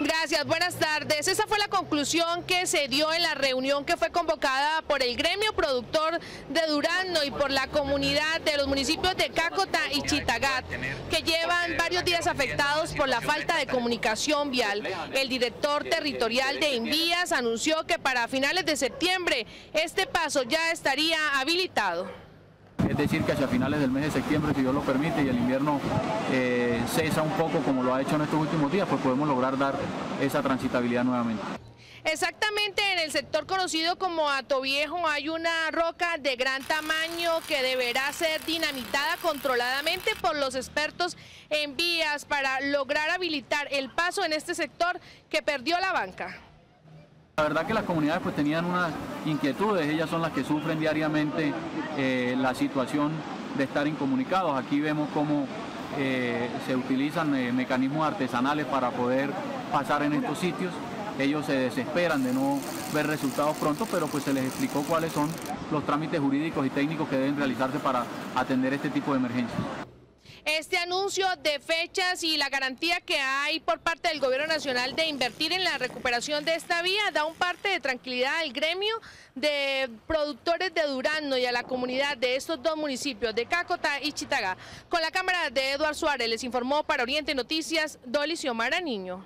Gracias, buenas tardes. Esa fue la conclusión que se dio en la reunión que fue convocada por el gremio productor de Durazno y por la comunidad de los municipios de Cácota y Chitagat, que llevan varios días afectados por la falta de comunicación vial. El director territorial de Invías anunció que para finales de septiembre este paso ya estaría habilitado. Es decir, que hacia finales del mes de septiembre, si Dios lo permite y el invierno cesa un poco como lo ha hecho en estos últimos días, pues podemos lograr dar esa transitabilidad nuevamente. Exactamente, en el sector conocido como Atoviejo hay una roca de gran tamaño que deberá ser dinamitada controladamente por los expertos en vías para lograr habilitar el paso en este sector que perdió la banca. La verdad que las comunidades pues tenían unas inquietudes, ellas son las que sufren diariamente la situación de estar incomunicados. Aquí vemos cómo se utilizan mecanismos artesanales para poder pasar en estos sitios. Ellos se desesperan de no ver resultados pronto, pero pues se les explicó cuáles son los trámites jurídicos y técnicos que deben realizarse para atender este tipo de emergencias. Este anuncio de fechas y la garantía que hay por parte del Gobierno Nacional de invertir en la recuperación de esta vía da un parte de tranquilidad al gremio de productores de Durazno y a la comunidad de estos dos municipios de Cácota y Chitagat. Con la cámara de Eduard Suárez les informó para Oriente Noticias, Dolly Ciomara Niño.